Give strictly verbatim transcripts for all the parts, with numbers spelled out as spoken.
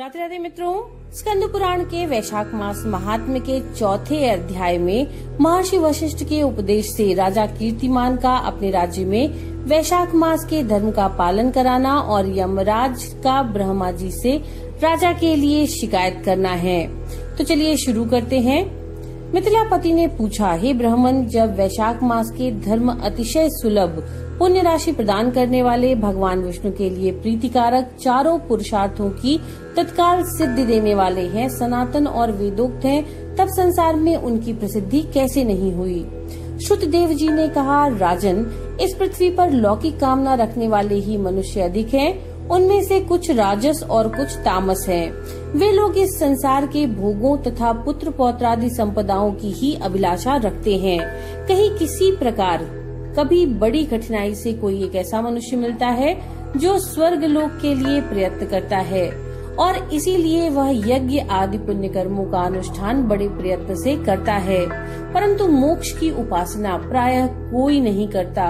राधे राधे मित्रों, स्कंद पुराण के वैशाख मास महात्म्य के चौथे अध्याय में महर्षि वशिष्ठ के उपदेश से राजा कीर्तिमान का अपने राज्य में वैशाख मास के धर्म का पालन कराना और यमराज का ब्रह्मा जी से राजा के लिए शिकायत करना है। तो चलिए शुरू करते हैं। मिथिलापति ने पूछा, हे ब्राह्मण, जब वैशाख मास के धर्म अतिशय सुलभ पुण्य राशि प्रदान करने वाले भगवान विष्णु के लिए प्रीतिकारक चारों पुरुषार्थों की तत्काल सिद्धि देने वाले हैं, सनातन और वेदोक्त हैं, तब संसार में उनकी प्रसिद्धि कैसे नहीं हुई? श्रुत देव जी ने कहा, राजन, इस पृथ्वी पर लौकिक कामना रखने वाले ही मनुष्य अधिक हैं। उनमें से कुछ राजस और कुछ तामस हैं। वे लोग इस संसार के भोगों तथा पुत्र पौत्रादि संपदाओं की ही अभिलाषा रखते हैं। कहीं किसी प्रकार कभी बड़ी कठिनाई से कोई एक ऐसा मनुष्य मिलता है जो स्वर्ग लोक के लिए प्रयत्न करता है और इसीलिए वह यज्ञ आदि पुण्य कर्मों का अनुष्ठान बड़े प्रयत्न से करता है, परंतु मोक्ष की उपासना प्रायः कोई नहीं करता।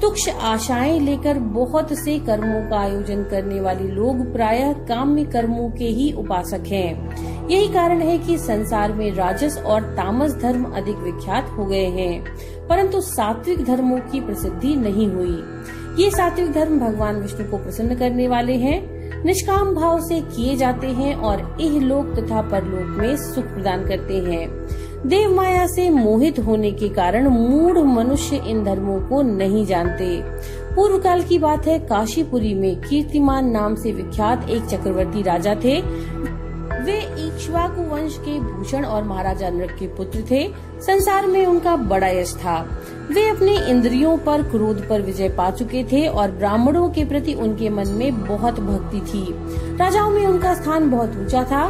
तुच्छ आशाएं लेकर बहुत से कर्मों का आयोजन करने वाले लोग प्रायः काम्य कर्मों के ही उपासक हैं। यही कारण है कि संसार में राजस और तामस धर्म अधिक विख्यात हो गए हैं, परंतु सात्विक धर्मों की प्रसिद्धि नहीं हुई। ये सात्विक धर्म भगवान विष्णु को प्रसन्न करने वाले हैं, निष्काम भाव से किए जाते हैं और इहलोक तथा परलोक में सुख प्रदान करते हैं। देव माया से मोहित होने के कारण मूढ़ मनुष्य इन धर्मों को नहीं जानते। पूर्व काल की बात है, काशीपुरी में कीर्तिमान नाम से विख्यात एक चक्रवर्ती राजा थे। वे इक्ष्वाकु वंश के भूषण और महाराजा नर के पुत्र थे। संसार में उनका बड़ा यश था। वे अपने इंद्रियों पर क्रोध पर विजय पा चुके थे और ब्राह्मणों के प्रति उनके मन में बहुत भक्ति थी। राजाओं में उनका स्थान बहुत ऊंचा था।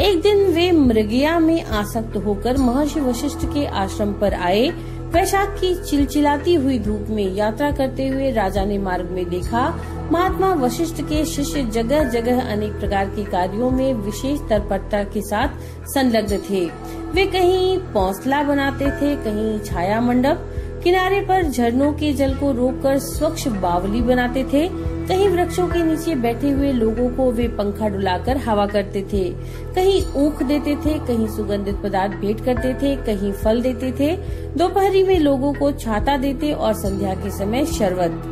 एक दिन वे मृगया में आसक्त होकर महर्षि वशिष्ठ के आश्रम पर आए। वैशाख की चिलचिलाती हुई धूप में यात्रा करते हुए राजा ने मार्ग में देखा महात्मा वशिष्ठ के शिष्य जगह जगह अनेक प्रकार के कार्यों में विशेष तत्परता के साथ संलग्न थे। वे कहीं पौसला बनाते थे, कहीं छाया मंडप, किनारे पर झरनों के जल को रोककर स्वच्छ बावली बनाते थे, कहीं वृक्षों के नीचे बैठे हुए लोगों को वे पंखा डुलाकर हवा करते थे, कहीं ऊख देते थे, कहीं सुगंधित पदार्थ भेंट करते थे, कहीं फल देते थे, दोपहरी में लोगों को छाता देते और संध्या के समय शरबत।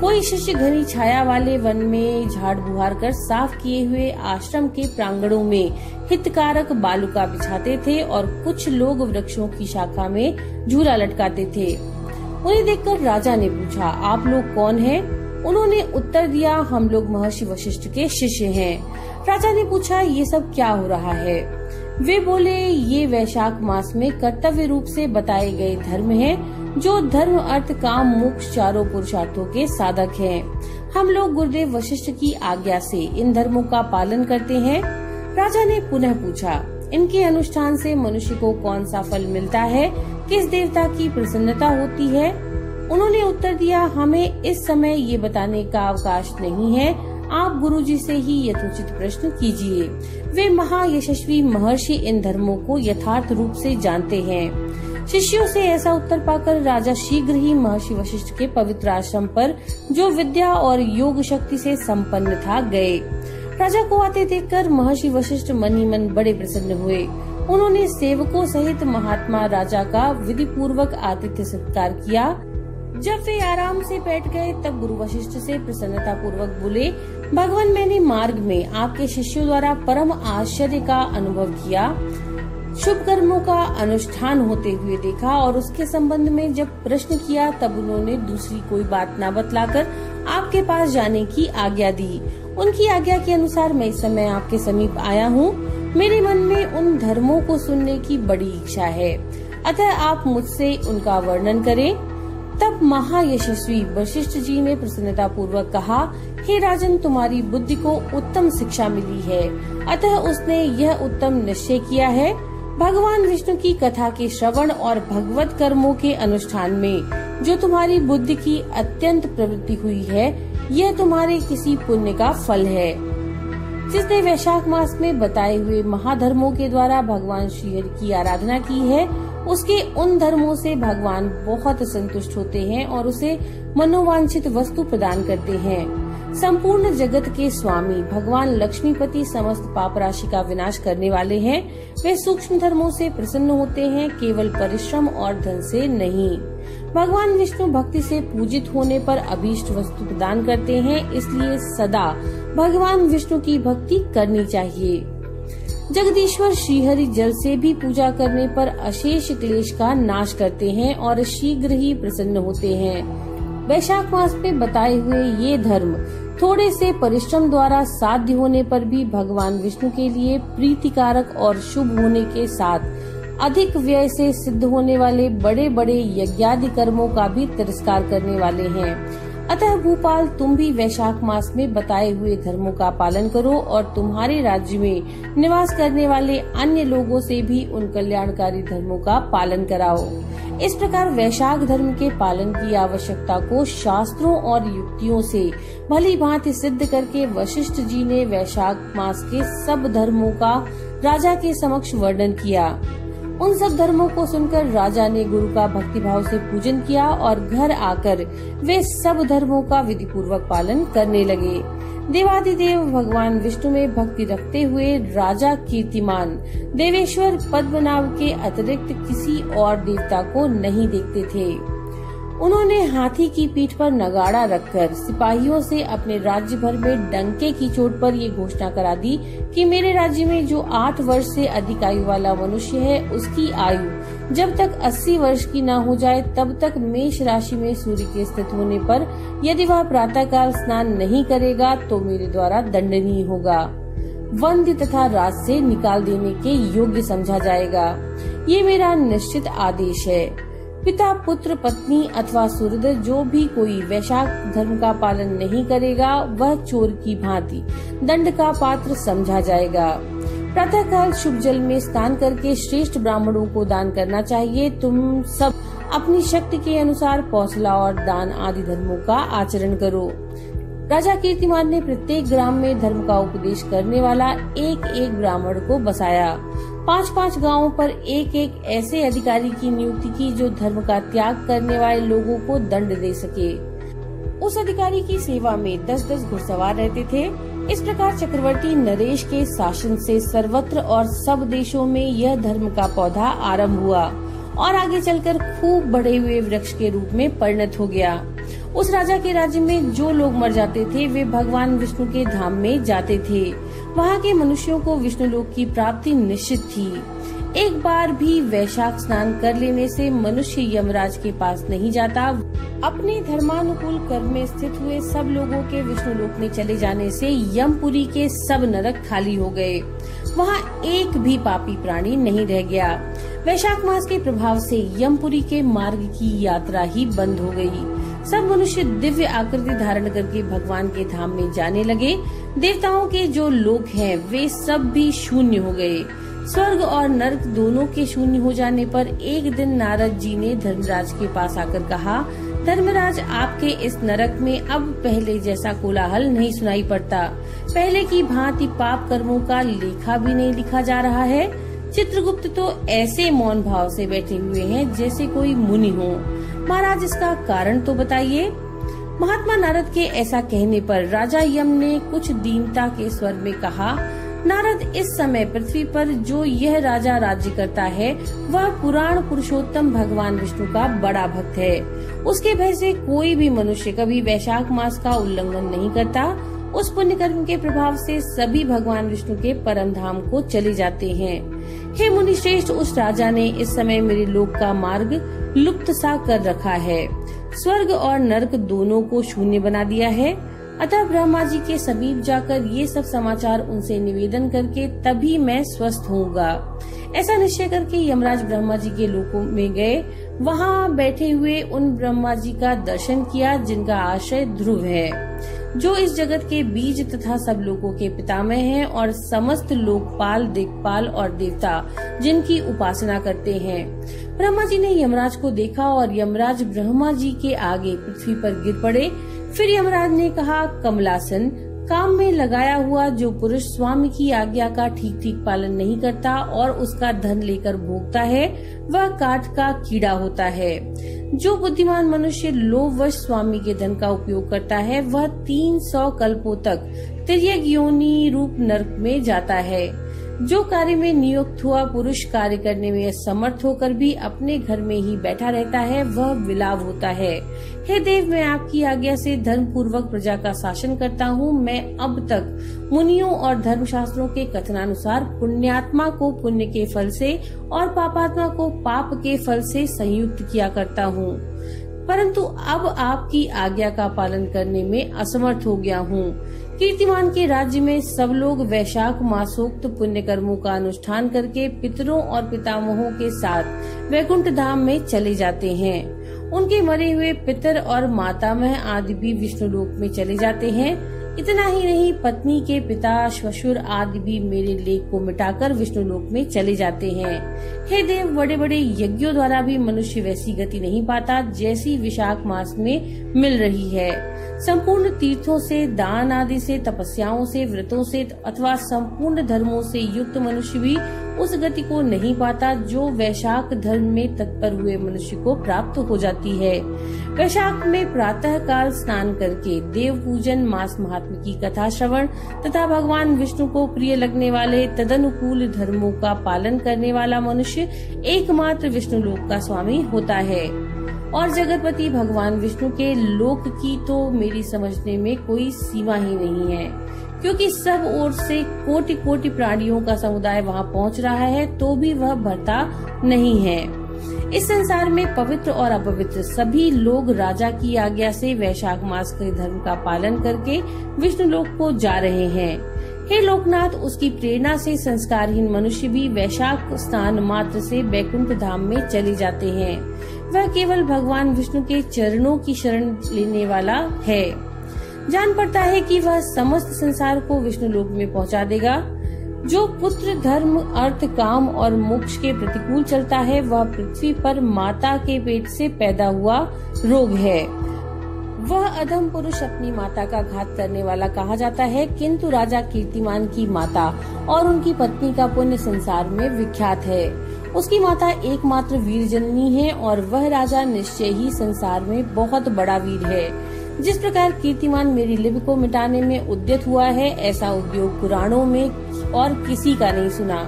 कोई शिष्य घनी छाया वाले वन में झाड़ बुहार कर साफ किए हुए आश्रम के प्रांगणों में हितकारक बालुका बिछाते थे और कुछ लोग वृक्षों की शाखा में झूला लटकाते थे। उन्हें देखकर राजा ने पूछा, आप लोग कौन हैं? उन्होंने उत्तर दिया, हम लोग महर्षि वशिष्ठ के शिष्य हैं। राजा ने पूछा, ये सब क्या हो रहा है? वे बोले, ये वैशाख मास में कर्तव्य रूप से बताए गए धर्म हैं, जो धर्म अर्थ काम मोक्ष चारों पुरुषार्थों के साधक हैं। हम लोग गुरुदेव वशिष्ठ की आज्ञा से इन धर्मों का पालन करते हैं। राजा ने पुनः पूछा, इनके अनुष्ठान से मनुष्य को कौन सा फल मिलता है, किस देवता की प्रसन्नता होती है? उन्होंने उत्तर दिया, हमें इस समय ये बताने का अवकाश नहीं है, आप गुरुजी से ही यथोचित प्रश्न कीजिए। वे महायशस्वी महर्षि इन धर्मों को यथार्थ रूप से जानते हैं। शिष्यों से ऐसा उत्तर पाकर राजा शीघ्र ही महर्षि वशिष्ठ के पवित्र आश्रम पर, जो विद्या और योग शक्ति से संपन्न था, गए। राजा को आते देखकर महर्षि वशिष्ठ मन ही मन बड़े प्रसन्न हुए। उन्होंने सेवकों सहित महात्मा राजा का विधि पूर्वक आतिथ्य सत्कार किया। जब वे आराम से बैठ गए तब गुरु वशिष्ठ से प्रसन्नता पूर्वक बोले, भगवान, मैंने मार्ग में आपके शिष्यों द्वारा परम आश्चर्य का अनुभव किया। शुभ कर्मों का अनुष्ठान होते हुए देखा और उसके संबंध में जब प्रश्न किया तब उन्होंने दूसरी कोई बात न बतलाकर आपके पास जाने की आज्ञा दी। उनकी आज्ञा के अनुसार मैं इस समय आपके समीप आया हूँ। मेरे मन में उन धर्मों को सुनने की बड़ी इच्छा है, अतः आप मुझसे उनका वर्णन करें। तब महायशस्वी वशिष्ठ जी ने प्रसन्नता पूर्वक कहा, हे राजन, तुम्हारी बुद्धि को उत्तम शिक्षा मिली है, अतः उसने यह उत्तम निश्चय किया है, भगवान विष्णु की कथा के श्रवण और भगवत कर्मों के अनुष्ठान में जो तुम्हारी बुद्धि की अत्यंत प्रवृत्ति हुई है, यह तुम्हारे किसी पुण्य का फल है, जिसने वैशाख मास में बताए हुए महाधर्मों के द्वारा भगवान श्रीहरि की आराधना की है। उसके उन धर्मों से भगवान बहुत संतुष्ट होते हैं और उसे मनोवांछित वस्तु प्रदान करते हैं। संपूर्ण जगत के स्वामी भगवान लक्ष्मीपति समस्त पाप राशि का विनाश करने वाले हैं। वे सूक्ष्म धर्मों से प्रसन्न होते हैं, केवल परिश्रम और धन से नहीं। भगवान विष्णु भक्ति से पूजित होने पर अभीष्ट वस्तु प्रदान करते हैं, इसलिए सदा भगवान विष्णु की भक्ति करनी चाहिए। जगदीश्वर श्रीहरि जल से भी पूजा करने पर अशेष क्लेश का नाश करते हैं और शीघ्र ही प्रसन्न होते हैं। वैशाख मास में बताए हुए ये धर्म थोड़े से परिश्रम द्वारा साध्य होने पर भी भगवान विष्णु के लिए प्रीतिकारक और शुभ होने के साथ अधिक व्यय से सिद्ध होने वाले बड़े बड़े यज्ञादि कर्मों का भी तिरस्कार करने वाले हैं। अतः भूपाल, तुम भी वैशाख मास में बताए हुए धर्मों का पालन करो और तुम्हारे राज्य में निवास करने वाले अन्य लोगों से भी उन कल्याणकारी धर्मों का पालन कराओ। इस प्रकार वैशाख धर्म के पालन की आवश्यकता को शास्त्रों और युक्तियों से भली भांति सिद्ध करके वशिष्ठ जी ने वैशाख मास के सब धर्मों का राजा के समक्ष वर्णन किया। उन सब धर्मों को सुनकर राजा ने गुरु का भक्तिभाव से पूजन किया और घर आकर वे सब धर्मों का विधि पूर्वक पालन करने लगे। देवाधिदेव भगवान विष्णु में भक्ति रखते हुए राजा कीर्तिमान देवेश्वर पद्मनाभ के अतिरिक्त किसी और देवता को नहीं देखते थे। उन्होंने हाथी की पीठ पर नगाड़ा रखकर सिपाहियों से अपने राज्य भर में डंके की चोट पर ये घोषणा करा दी कि मेरे राज्य में जो आठ वर्ष से अधिक आयु वाला मनुष्य है, उसकी आयु जब तक अस्सी वर्ष की न हो जाए तब तक मेष राशि में सूर्य के स्थित होने पर यदि वह प्रातःकाल स्नान नहीं करेगा तो मेरे द्वारा दंडनीय होगा, वंध्य तथा राज से निकाल देने के योग्य समझा जाएगा। ये मेरा निश्चित आदेश है। पिता, पुत्र, पत्नी अथवा सूहृद जो भी कोई वैशाख धर्म का पालन नहीं करेगा वह चोर की भांति दंड का पात्र समझा जाएगा। प्रातःकाल शुभ जल में स्नान करके श्रेष्ठ ब्राह्मणों को दान करना चाहिए। तुम सब अपनी शक्ति के अनुसार पौसला और दान आदि धर्मों का आचरण करो। राजा कीर्तिमान ने प्रत्येक ग्राम में धर्म का उपदेश करने वाला एक एक ब्राह्मण को बसाया। पांच पांच गांवों पर एक एक ऐसे अधिकारी की नियुक्ति की जो धर्म का त्याग करने वाले लोगों को दंड दे सके। उस अधिकारी की सेवा में दस दस घुड़सवार रहते थे। इस प्रकार चक्रवर्ती नरेश के शासन से सर्वत्र और सब देशों में यह धर्म का पौधा आरंभ हुआ और आगे चलकर खूब बढ़े हुए वृक्ष के रूप में परिणत हो गया। उस राजा के राज्य में जो लोग मर जाते थे वे भगवान विष्णु के धाम में जाते थे। वहाँ के मनुष्यों को विष्णु लोक की प्राप्ति निश्चित थी। एक बार भी वैशाख स्नान कर लेने से मनुष्य यमराज के पास नहीं जाता। अपने धर्मानुकूल कर्म में स्थित हुए सब लोगों के विष्णु लोक में चले जाने से यमपुरी के सब नरक खाली हो गए। वहाँ एक भी पापी प्राणी नहीं रह गया। वैशाख मास के प्रभाव से यमपुरी के मार्ग की यात्रा ही बंद हो गयी। सब मनुष्य दिव्य आकृति धारण करके भगवान के धाम में जाने लगे। देवताओं के जो लोक हैं वे सब भी शून्य हो गए। स्वर्ग और नर्क दोनों के शून्य हो जाने पर एक दिन नारद जी ने धर्मराज के पास आकर कहा, धर्मराज, आपके इस नरक में अब पहले जैसा कोलाहल नहीं सुनाई पड़ता। पहले की भांति पाप कर्मों का लेखा भी नहीं लिखा जा रहा है। चित्रगुप्त तो ऐसे मौन भाव से बैठे हुए हैं जैसे कोई मुनि हो। महाराज, इसका कारण तो बताइए। महात्मा नारद के ऐसा कहने पर राजा यम ने कुछ दीनता के स्वर में कहा, नारद, इस समय पृथ्वी पर जो यह राजा राज्य करता है वह पुराण पुरुषोत्तम भगवान विष्णु का बड़ा भक्त है। उसके भय से कोई भी मनुष्य कभी वैशाख मास का उल्लंघन नहीं करता। उस पुण्य कर्म के प्रभाव से सभी भगवान विष्णु के परम धाम को चले जाते हैं। हे मुनि श्रेष्ठ, उस राजा ने इस समय मेरे लोक का मार्ग लुप्त सा कर रखा है। स्वर्ग और नरक दोनों को शून्य बना दिया है। अतः ब्रह्मा जी के समीप जाकर ये सब समाचार उनसे निवेदन करके तभी मैं स्वस्थ होऊंगा। ऐसा निश्चय करके यमराज ब्रह्मा जी के लोकों में गए। वहाँ बैठे हुए उन ब्रह्मा जी का दर्शन किया जिनका आश्रय ध्रुव है, जो इस जगत के बीज तथा सब लोगों के पितामह हैं और समस्त लोकपाल, दिक्पाल और देवता जिनकी उपासना करते हैं। ब्रह्मा जी ने यमराज को देखा और यमराज ब्रह्मा जी के आगे पृथ्वी पर गिर पड़े। फिर यमराज ने कहा, कमलासन, काम में लगाया हुआ जो पुरुष स्वामी की आज्ञा का ठीक ठीक पालन नहीं करता और उसका धन लेकर भोगता है वह काट का कीड़ा होता है। जो बुद्धिमान मनुष्य लोभवश स्वामी के धन का उपयोग करता है वह तीन सौ कल्पों तक तिर्यक योनि रूप नरक में जाता है। जो कार्य में नियुक्त हुआ पुरुष कार्य करने में असमर्थ होकर भी अपने घर में ही बैठा रहता है वह विलाप होता है। हे देव, मैं आपकी आज्ञा से धर्म पूर्वक प्रजा का शासन करता हूँ। मैं अब तक मुनियों और धर्म शास्त्रों के कथनानुसार पुण्यात्मा को पुण्य के फल से और पापात्मा को पाप के फल से संयुक्त किया करता हूँ, परंतु अब आपकी आज्ञा का पालन करने में असमर्थ हो गया हूँ। कीर्तिमान के राज्य में सब लोग वैशाख मासोक्त पुण्य कर्मों का अनुष्ठान करके पितरों और पितामहों के साथ वैकुंठ धाम में चले जाते हैं। उनके मरे हुए पितर और मातामह आदि भी विष्णु लोक में चले जाते हैं। इतना ही नहीं, पत्नी के पिता, श्वशुर आदि भी मेरे लेख को मिटाकर विष्णु लोक में चले जाते हैं। हे देव, बड़े बड़े यज्ञों द्वारा भी मनुष्य वैसी गति नहीं पाता जैसी विशाख मास में मिल रही है। संपूर्ण तीर्थों से, दान आदि से, तपस्याओं से, व्रतों से अथवा संपूर्ण धर्मों से युक्त मनुष्य भी उस गति को नहीं पाता जो वैशाख धर्म में तत्पर हुए मनुष्य को प्राप्त हो जाती है। वैशाख में प्रातः काल स्नान करके देव पूजन, मास महात्म्य की कथा श्रवण तथा भगवान विष्णु को प्रिय लगने वाले तदनुकूल धर्मों का पालन करने वाला मनुष्य एकमात्र विष्णु लोक का स्वामी होता है। और जगतपति भगवान विष्णु के लोक की तो मेरी समझने में कोई सीमा ही नहीं है, क्योंकि सब ओर से कोटि कोटि प्राणियों का समुदाय वहां पहुंच रहा है तो भी वह भरता नहीं है। इस संसार में पवित्र और अपवित्र सभी लोग राजा की आज्ञा से वैशाख मास के धर्म का पालन करके विष्णु लोक को जा रहे हैं। हे लोकनाथ, उसकी प्रेरणा से संस्कारहीन मनुष्य भी वैशाख स्नान मात्र से वैकुंठ धाम में चले जाते हैं। वह केवल भगवान विष्णु के चरणों की शरण लेने वाला है। जान पड़ता है कि वह समस्त संसार को विष्णु लोक में पहुंचा देगा। जो पुत्र धर्म, अर्थ, काम और मोक्ष के प्रतिकूल चलता है वह पृथ्वी पर माता के पेट से पैदा हुआ रोग है। वह अधम पुरुष अपनी माता का घात करने वाला कहा जाता है, किंतु राजा कीर्तिमान की माता और उनकी पत्नी का पुण्य संसार में विख्यात है। उसकी माता एकमात्र वीर जननी है और वह राजा निश्चय ही संसार में बहुत बड़ा वीर है। जिस प्रकार कीर्तिमान मेरी लिप को मिटाने में उद्यत हुआ है, ऐसा उद्योग पुराणों में और किसी का नहीं सुना।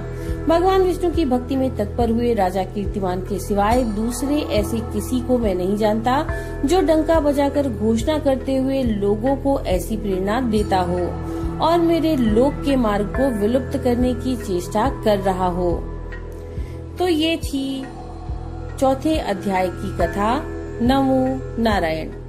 भगवान विष्णु की भक्ति में तत्पर हुए राजा कीर्तिमान के सिवाय दूसरे ऐसे किसी को मैं नहीं जानता जो डंका बजाकर घोषणा करते हुए लोगों को ऐसी प्रेरणा देता हो और मेरे लोक के मार्ग को विलुप्त करने की चेष्टा कर रहा हो। तो ये थी चौथे अध्याय की कथा। नमो नारायण।